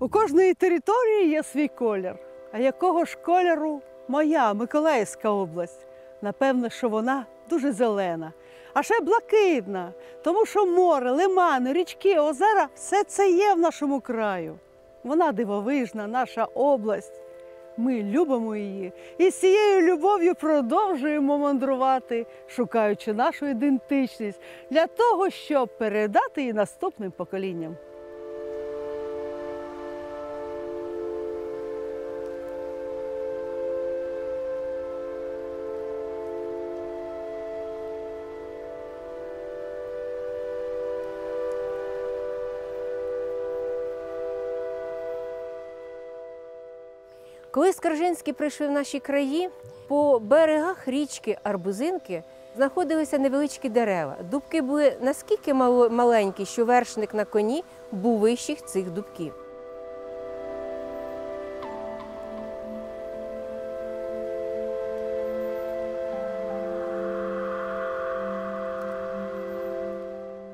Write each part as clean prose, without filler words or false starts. У кожної території є свій колір. А якого ж кольору моя Миколаївська область? Напевно, що вона дуже зелена. А ще блакитна, тому що море, лимани, річки, озера – все це є в нашому краю. Вона дивовижна, наша область. Ми любимо її і з цією любов'ю продовжуємо мандрувати, шукаючи нашу ідентичність для того, щоб передати її наступним поколінням. Коли скаржинські прийшли в наші краї, по берегах річки Арбузинки знаходилися невеличкі дерева. Дубки були наскільки маленькі, що вершник на коні був вищий цих дубків.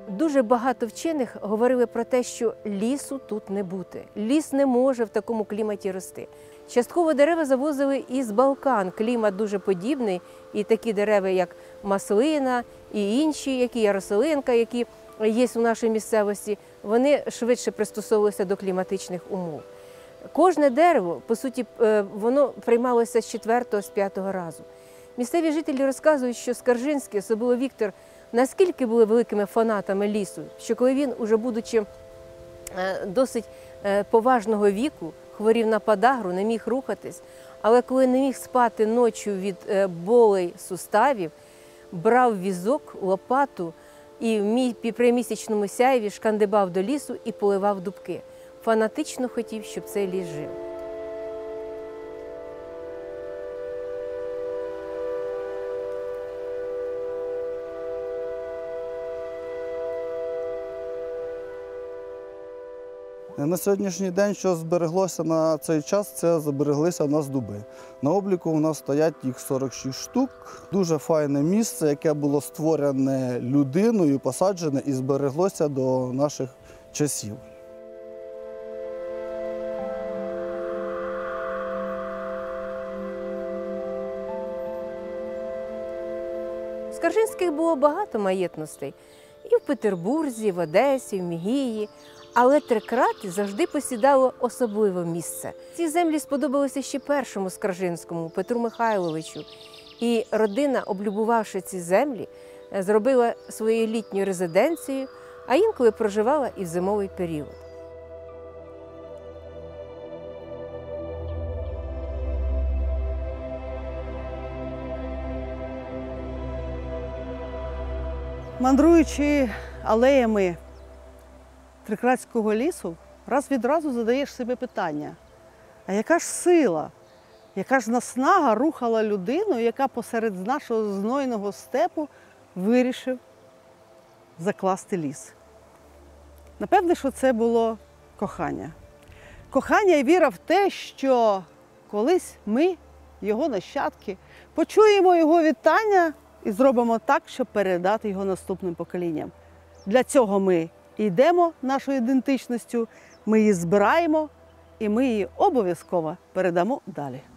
Дуже багато вчених говорили про те, що лісу тут не бути. Ліс не може в такому кліматі рости. Частково дерева завозили із Балкан. Клімат дуже подібний, і такі дерева, як маслина і інші, які яроселинка, які є у нашій місцевості, вони швидше пристосовувалися до кліматичних умов. Кожне дерево, по суті, воно приймалося з 4-го, з 5-го разу. Місцеві жителі розказують, що Скаржинський, особливо Віктор, наскільки були великими фанатами лісу, що коли він, уже будучи досить поважного віку, хворів на подагру, не міг рухатись, але коли не міг спати ночі від болей суставів, брав візок, лопату і при місячному сяєві шкандибав до лісу і поливав дубки. Фанатично хотів, щоб цей ліс жив. На сьогоднішній день, що збереглося на цей час, це збереглися у нас дуби. На обліку у нас стоять їх 46 штук. Дуже файне місце, яке було створене людиною, посаджене і збереглося до наших часів. У Скаржинських було багато маєтностей. І в Петербурзі, в Одесі, в Мігії. Але Трикратті завжди посідало особливе місце. Ці землі сподобалися ще першому скаржинському Петру Михайловичу. І родина, облюбувавши ці землі, зробила свою літню резиденцію, а інколи проживала і в зимовий період. Мандруючи алеями Трикратського лісу, раз відразу задаєш собі питання, а яка ж сила, яка ж наснага рухала людину, яка посеред нашого знойного степу вирішив закласти ліс? Напевне, що це було кохання. Кохання і віра в те, що колись ми, його нащадки, почуємо його вітання і зробимо так, щоб передати його наступним поколінням. Для цього ми йдемо нашою ідентичністю, ми її збираємо і ми її обов'язково передамо далі.